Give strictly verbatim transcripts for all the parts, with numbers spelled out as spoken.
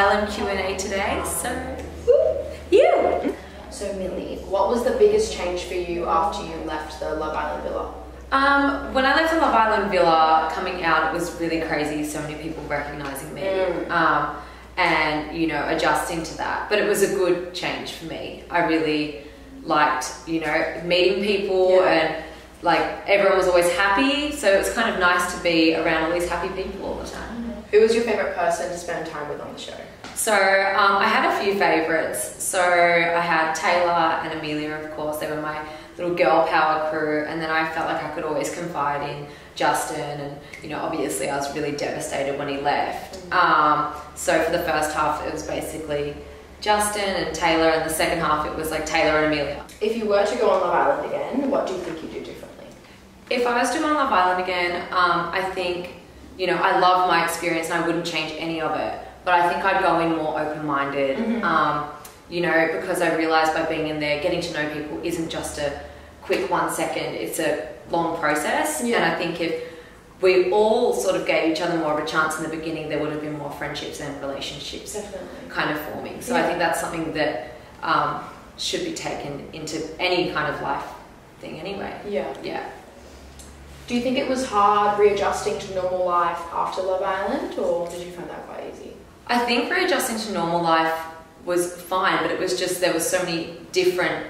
Island Q and A today. So, yeah. So Millie, what was the biggest change for you after you left the Love Island villa? Um, when I left the Love Island villa, coming out, it was really crazy. So many people recognizing me. Mm. Um, and, you know, adjusting to that. But it was a good change for me. I really liked, you know, meeting people, yeah. and like everyone was always happy. So it was kind of nice to be around all these happy people all the time. Mm-hmm. Who was your favorite person to spend time with on the show? So um, I had a few favorites. So I had Taylor and Amelia, of course. They were my little girl power crew. And then I felt like I could always confide in Justin, and, you know, obviously I was really devastated when he left. Mm-hmm. Um, so for the first half, it was basically Justin and Taylor, and the second half, it was like Taylor and Amelia. If you were to go on Love Island again, what do you think you'd do differently? If I was to go on Love Island again, um, I think, you know, I love my experience and I wouldn't change any of it, but I think I'd go in more open-minded, mm-hmm. um, you know, because I realized by being in there, getting to know people isn't just a quick one second, it's a long process, yeah. and I think if we all sort of gave each other more of a chance in the beginning, there would have been more friendships and relationships Definitely. kind of forming. So yeah. I think that's something that um, should be taken into any kind of life thing anyway. Yeah. Yeah. Do you think it was hard readjusting to normal life after Love Island, or did you find that quite easy? I think readjusting to normal life was fine, but it was just there were so many different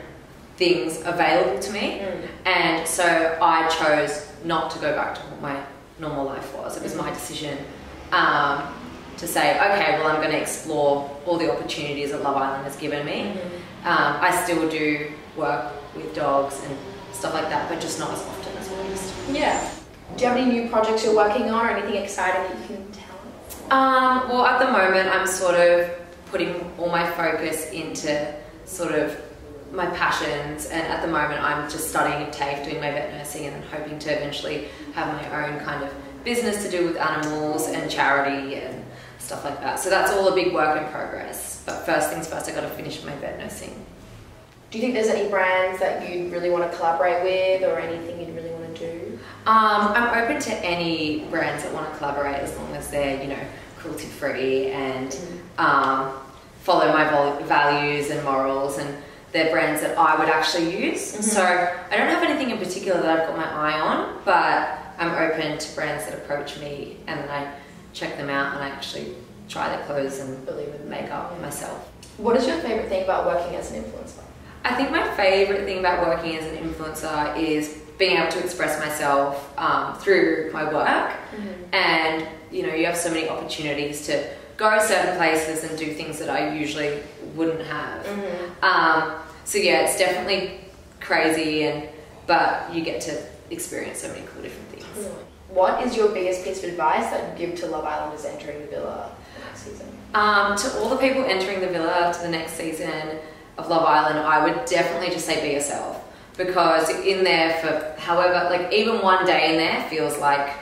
things available to me, mm. and so I chose not to go back to what my normal life was. It was my decision um, to say, okay, well, I'm going to explore all the opportunities that Love Island has given me. Mm-hmm. um, I still do work with dogs and stuff like that, but just not as often as I used to. Yeah. Do you have any new projects you're working on, or anything exciting that you can tell us? Um, well, at the moment, I'm sort of putting all my focus into sort of my passions, and at the moment I'm just studying at TAFE, doing my vet nursing, and then hoping to eventually have my own kind of business to do with animals and charity and stuff like that. So that's all a big work in progress, but first things first, I've got to finish my vet nursing. Do you think there's any brands that you'd really want to collaborate with, or anything you'd really want to do? Um, I'm open to any brands that want to collaborate, as long as they're, you know, cruelty free and mm. um, follow my values and morals, and they're brands that I would actually use. Mm-hmm. So I don't have anything in particular that I've got my eye on, but I'm open to brands that approach me, and then I check them out and I actually try their clothes and believe in makeup yeah. myself. What is your favourite thing about working as an influencer? I think my favourite thing about working as an influencer is being able to express myself um, through my work, mm-hmm. and, you know, you have so many opportunities to go certain places and do things that I usually wouldn't have. Mm-hmm. um, so yeah, it's definitely crazy, and but you get to experience so many cool different things. Mm-hmm. What is your biggest piece of advice that you give to Love Islanders entering the villa the next season? Um, to all the people entering the villa to the next season of Love Island, I would definitely just say be yourself, because in there for however, like even one day in there feels like,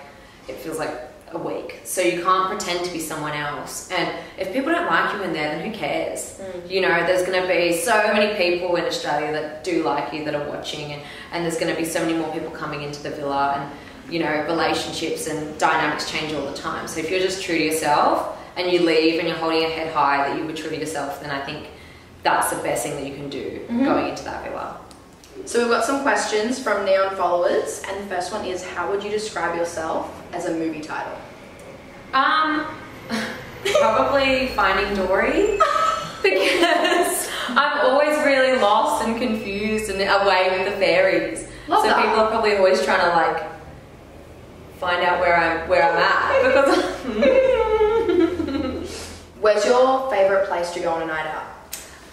it feels like a week. So you can't pretend to be someone else, and if people don't like you in there, then who cares? Mm. You know, there's going to be so many people in Australia that do like you, that are watching, and, and there's going to be so many more people coming into the villa, and, you know, relationships and dynamics change all the time. So if you're just true to yourself and you leave and you're holding your head high that you were true to yourself, then I think that's the best thing that you can do mm-hmm. going into that villa. So we've got some questions from Neon followers, and the first one is, how would you describe yourself as a movie title? Um, probably Finding Dory, because I'm always really lost and confused and away with the fairies. Love so that. People are probably always trying to like find out where I'm where I'm at. Because where's your favourite place to go on a night out?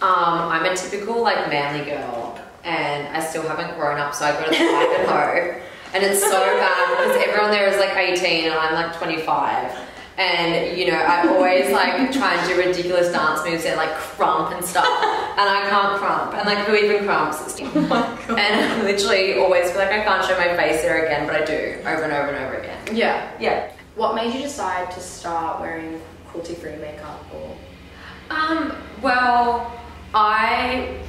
Um, I'm a typical like manly girl, and I still haven't grown up, so I go to the Ivanhoe, and it's so bad because everyone there is like eighteen and I'm like twenty-five, and, you know, I always like try and do ridiculous dance moves and like crump and stuff, and I can't crump, and like who even crumps? Oh my God. And I literally always feel like I can't show my face there again, but I do over and over and over again. Yeah. Yeah. What made you decide to start wearing cruelty-free makeup? Or um well, I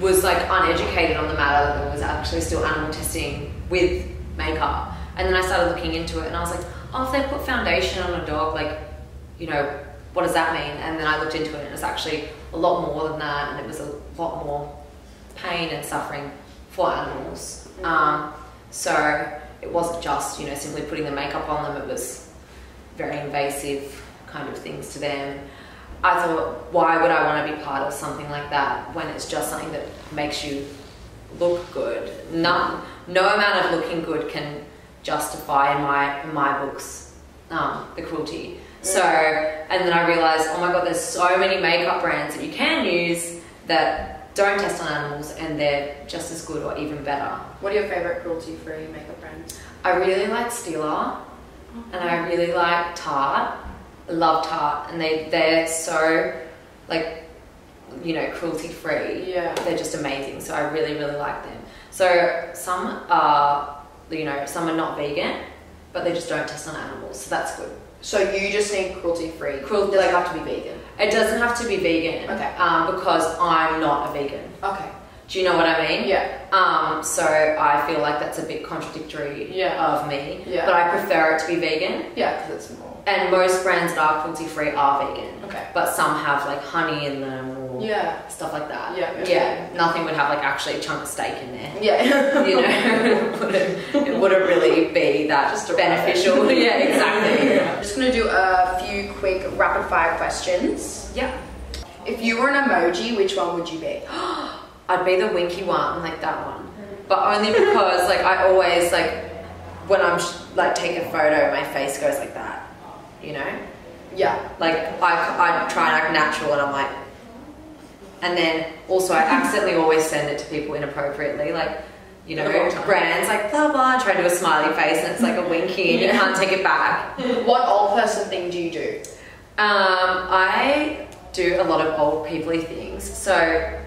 was like uneducated on the matter that there was actually still animal testing with makeup, and then I started looking into it, and I was like, oh, if they put foundation on a dog, like, you know, what does that mean? And then I looked into it, and it was actually a lot more than that, and it was a lot more pain and suffering for animals. Mm-hmm. Um, so it wasn't just, you know, simply putting the makeup on them. It was very invasive kind of things to them. I thought, why would I want to be part of something like that when it's just something that makes you look good? None, no amount of looking good can justify in my, in my books um, the cruelty. So, and then I realized, oh my God, there's so many makeup brands that you can use that don't test on animals, and they're just as good or even better. What are your favorite cruelty-free makeup brands? I really like Stila, and I really like Tarte. I love Tarte, and they, they're so, like, you know, cruelty-free. Yeah. They're just amazing, so I really, really like them. So some are, you know, some are not vegan, but they just don't test on animals, so that's good. So you just need cruelty-free. Cruelty, like, have to be vegan. It doesn't have to be vegan. Okay. Um, because I'm not a vegan. Okay. Do you know what I mean? Yeah. Um, so I feel like that's a bit contradictory. Yeah. Of me. Yeah. But I prefer it to be vegan. Yeah, because it's more. And most brands that are cruelty-free are vegan. Okay. But some have like honey in them or yeah. stuff like that. Yeah. Yeah. yeah. Nothing would have like actually a chunk of steak in there. Yeah. You know, it wouldn't, it wouldn't really be that just beneficial. Yeah. Exactly. Yeah. I'm just going to do a few quick rapid fire questions. Yeah. If you were an emoji, which one would you be? I'd be the winky one, like that one. But only because like I always like, when I'm sh like taking a photo, my face goes like that, you know? Yeah. Like I, I try and act natural, and I'm like, and then also I accidentally always send it to people inappropriately. Like, you know, brands like blah blah, try to do a smiley face, and it's like a winky, and yeah. you can't take it back. What old person thing do you do? Um, I do a lot of old people-y things. So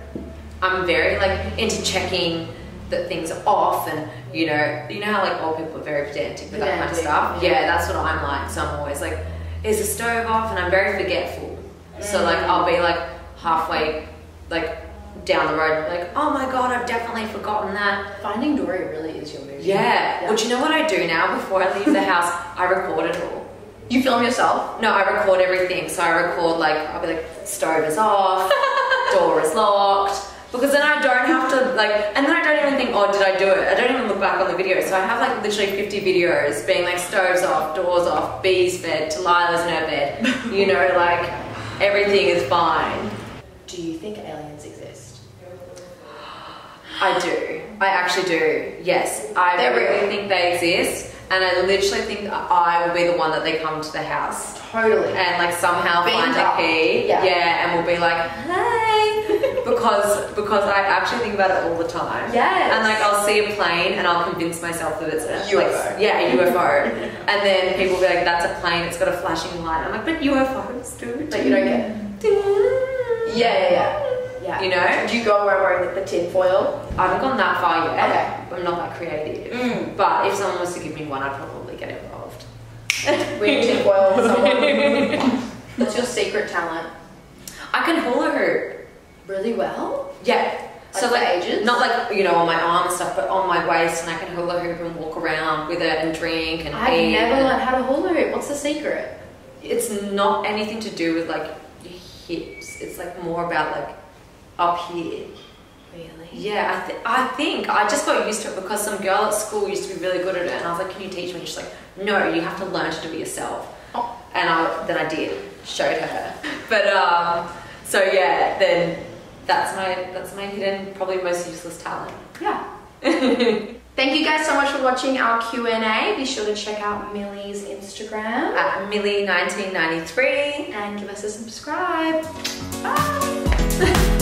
I'm very like into checking that things are off, and you know, you know how like old people are very pedantic with that kind of stuff. Yeah, that's what I'm like. So I'm always like, is the stove off? And I'm very forgetful. Mm. So like I'll be like halfway, like down the road, like oh my God, I've definitely forgotten that. Finding Dory really is your movie. Yeah. yeah. Well, do you know what I do now? Before I leave the house, I record it all. You film yourself? No, I record everything. So I record like I'll be like stove is off, door is locked. Because then I don't have to like, and then I don't even think, oh, did I do it? I don't even look back on the video. So I have like literally fifty videos being like stoves off, doors off, bees fed, Talila's in her bed. You know, like everything is fine. Do you think aliens exist? I do. I actually do. Yes, I they really real. think they exist, and I literally think that I will be the one that they come to the house. Totally. And like somehow Beamed find up. a key. Yeah. yeah, and we'll be like, hey. Because because I actually think about it all the time. Yeah. And like I'll see a plane and I'll convince myself that it's a U F O. Like, yeah, a U F O. And then people will be like, that's a plane, it's got a flashing light. I'm like, but U F Os do. But you don't get it. Yeah, yeah, yeah. Yeah. You know? Do you go around wearing the tin foil? I haven't gone that far yet. Okay. I'm not that creative. Mm. But if someone was to give me one, I'd probably get involved. Wear tin foil with someone. What's your secret talent? I can hula hoop. Really well? Yeah. Like so like, ages? Not like, you know, on my arm and stuff, but on my waist, and I can hula hoop and walk around with it and drink and I've eat. I've never learned how to hula hoop. What's the secret? It's not anything to do with like your hips. It's like more about like up here. Really? Yeah, I, th I think I just got used to it because some girl at school used to be really good at it, and I was like, can you teach me? She's like, no, you have to learn to do it yourself. Oh. And I, then I did, showed her. But, um, so yeah, then... That's my, that's my hidden, probably most useless talent. Yeah. Thank you guys so much for watching our Q and A. Be sure to check out Millie's Instagram. At Millie nineteen ninety-three. And give us a subscribe. Bye.